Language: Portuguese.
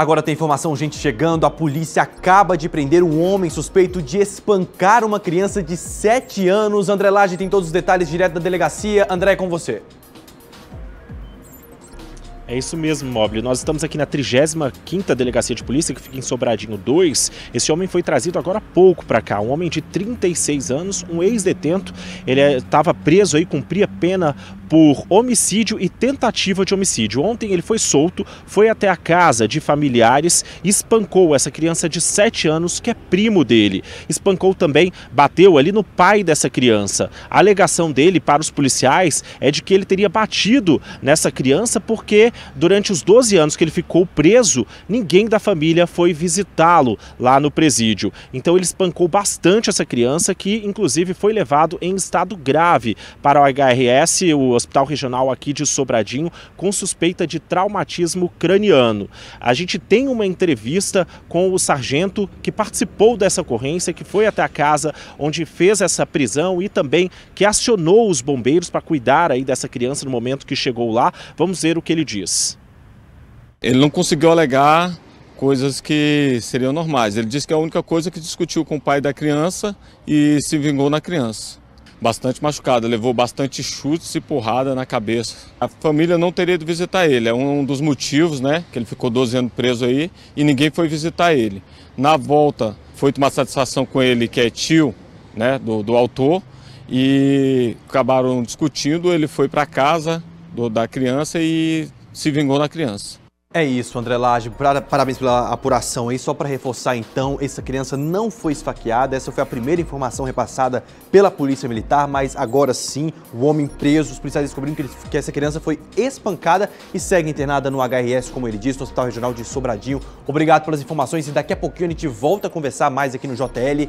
Agora tem informação, gente, chegando. A polícia acaba de prender um homem suspeito de espancar uma criança de 7 anos. André Lage tem todos os detalhes direto da delegacia. André, é com você. É isso mesmo, Mobley. Nós estamos aqui na 35ª Delegacia de Polícia, que fica em Sobradinho 2. Esse homem foi trazido agora há pouco para cá. Um homem de 36 anos, um ex-detento. Ele estava preso aí, cumpria pena por homicídio e tentativa de homicídio. Ontem ele foi solto, foi até a casa de familiares, espancou essa criança de 7 anos, que é primo dele. Espancou também, bateu ali no pai dessa criança. A alegação dele para os policiais é de que ele teria batido nessa criança porque durante os 12 anos que ele ficou preso, ninguém da família foi visitá-lo lá no presídio. Então ele espancou bastante essa criança, que inclusive foi levado em estado grave para o HRS, o Hospital Regional aqui de Sobradinho, com suspeita de traumatismo craniano. A gente tem uma entrevista com o sargento que participou dessa ocorrência, que foi até a casa onde fez essa prisão e também que acionou os bombeiros para cuidar aí dessa criança no momento que chegou lá. Vamos ver o que ele diz. Ele não conseguiu alegar coisas que seriam normais. Ele disse que a única coisa que discutiu com o pai da criança e se vingou na criança. Bastante machucada, levou bastante chutes e porrada na cabeça. A família não teria ido visitar ele, é um dos motivos, né, que ele ficou 12 anos preso aí e ninguém foi visitar ele. Na volta, foi tomar satisfação com ele, que é tio, né, do autor, e acabaram discutindo, ele foi para casa da criança e se vingou na criança. É isso, André Lage, parabéns pela apuração aí. Só para reforçar então, essa criança não foi esfaqueada, essa foi a primeira informação repassada pela Polícia Militar, mas agora sim, o homem preso, os policiais descobriram que essa criança foi espancada e segue internada no HRS, como ele disse, no Hospital Regional de Sobradinho. Obrigado pelas informações e daqui a pouquinho a gente volta a conversar mais aqui no JL.